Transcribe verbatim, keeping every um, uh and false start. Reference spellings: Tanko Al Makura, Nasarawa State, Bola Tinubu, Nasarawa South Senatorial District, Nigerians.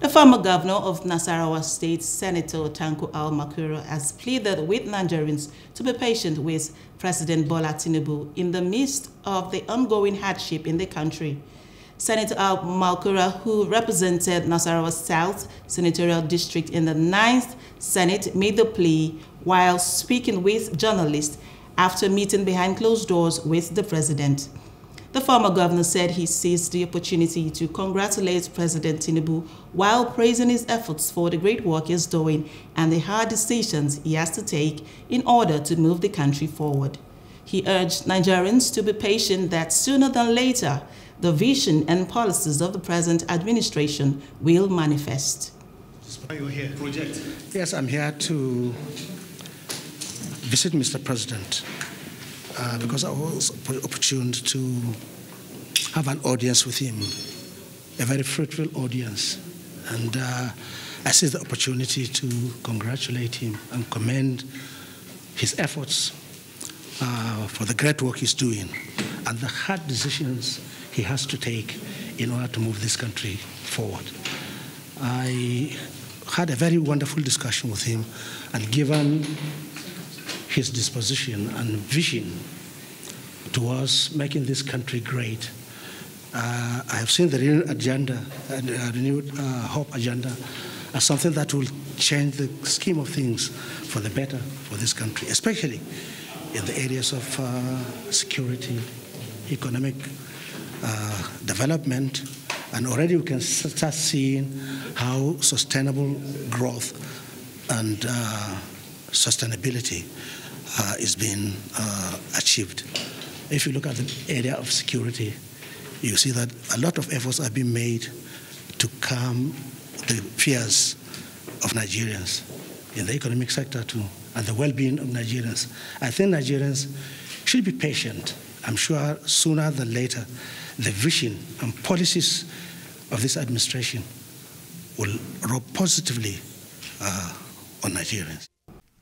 The former governor of Nasarawa State, Senator Tanko Al Makura, has pleaded with Nigerians to be patient with President Bola Tinubu in the midst of the ongoing hardship in the country. Senator Al Makura, who represented Nasarawa South Senatorial District in the ninth Senate, made the plea while speaking with journalists after meeting behind closed doors with the president. The former governor said he seized the opportunity to congratulate President Tinubu while praising his efforts for the great work he's doing and the hard decisions he has to take in order to move the country forward. He urged Nigerians to be patient that sooner than later, the vision and policies of the present administration will manifest. Are you here? Project. Yes, I'm here to visit Mister President. Uh, because I was opportuned to have an audience with him, a very fruitful audience. And uh, I seized the opportunity to congratulate him and commend his efforts uh, for the great work he's doing and the hard decisions he has to take in order to move this country forward. I had a very wonderful discussion with him, and given his disposition and vision towards making this country great, Uh, I have seen the renewed agenda, and uh, renewed uh, hope agenda, as something that will change the scheme of things for the better for this country, especially in the areas of uh, security, economic uh, development, and already we can start seeing how sustainable growth and uh, sustainability uh, is being uh, achieved. If you look at the area of security, you see that a lot of efforts are being made to calm the fears of Nigerians in the economic sector too, and the well-being of Nigerians. I think Nigerians should be patient. I'm sure sooner than later, the vision and policies of this administration will rub positively uh, on Nigerians.